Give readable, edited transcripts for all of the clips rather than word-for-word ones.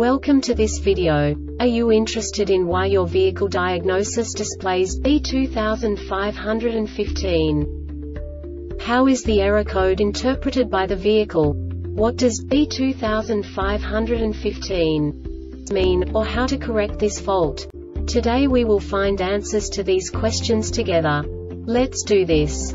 Welcome to this video. Are you interested in why your vehicle diagnosis displays B2515? How is the error code interpreted by the vehicle? What does B2515 mean, or how to correct this fault? Today we will find answers to these questions together. Let's do this.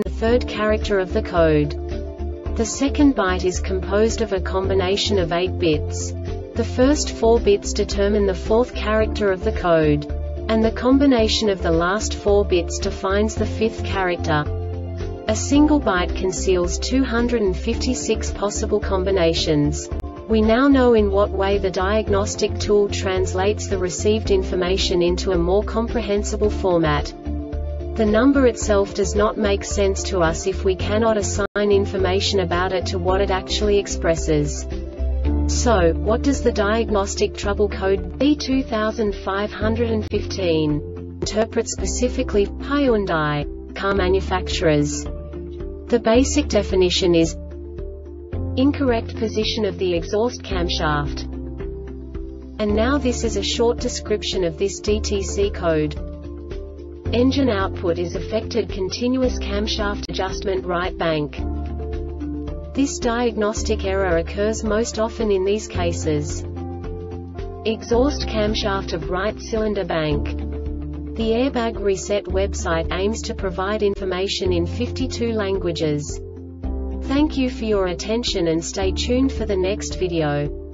the third character of the code. The second byte is composed of a combination of 8 bits. The first 4 bits determine the fourth character of the code, and the combination of the last 4 bits defines the fifth character. A single byte conceals 256 possible combinations. We now know in what way the diagnostic tool translates the received information into a more comprehensible format. The number itself does not make sense to us if we cannot assign information about it to what it actually expresses. So, what does the diagnostic trouble code B2515 interpret specifically for Hyundai car manufacturers? The basic definition is incorrect position of the exhaust camshaft. And now this is a short description of this DTC code. Engine output is affected, continuous camshaft adjustment, right bank. This diagnostic error occurs most often in these cases: exhaust camshaft of right cylinder bank. The Airbag Reset website aims to provide information in 52 languages. Thank you for your attention and stay tuned for the next video.